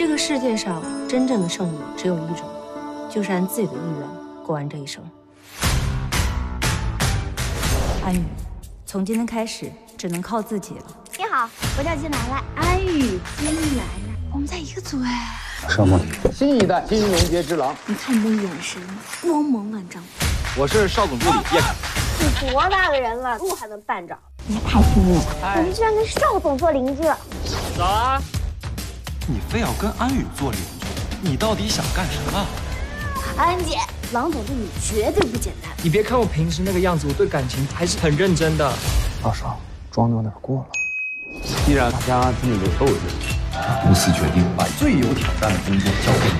这个世界上真正的圣母只有一种，就是按自己的意愿过完这一生。安宇，从今天开始只能靠自己了。你好，我叫金兰兰。安宇，金兰兰，我们在一个组哎。圣母，新一代金融界之狼。你看你的眼神，光芒万丈。我是邵总助理叶凯。你多大个人了，路还能绊着？你也太幸运了，我们居然跟邵总做邻居了。早啊！你非要跟安宇做邻居，你到底想干什么？安姐，郎总对你绝对不简单。你别看我平时那个样子，我对感情还是很认真的。老邵，装的有点过了。既然大家自己有斗志。 公司决定把最有挑战的工作交给你。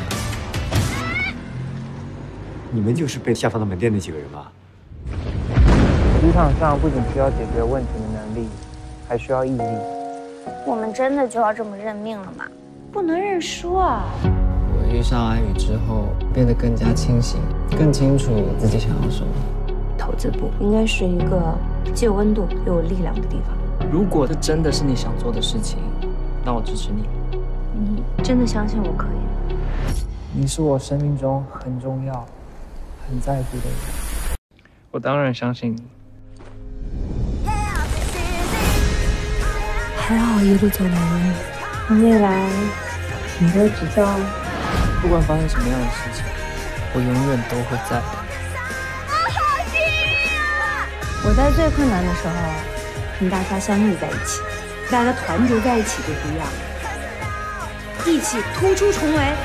你们就是被下放到门店那几个人吗？职场上不仅需要解决问题的能力，还需要毅力。我们真的就要这么认命了吗？不能认输啊！我遇上安宇之后，变得更加清醒，更清楚自己想要什么。投资部应该是一个既有温度又有力量的地方。如果这真的是你想做的事情。 那我支持你。你真的相信我可以？你是我生命中很重要、很在乎的人。我当然相信你。还让我一路走来，未来你会知道。不管发生什么样的事情，我永远都会在的。我好幸运啊！我在最困难的时候，跟大家相遇在一起。 大家团结在一起就不一样了，一起突出重围。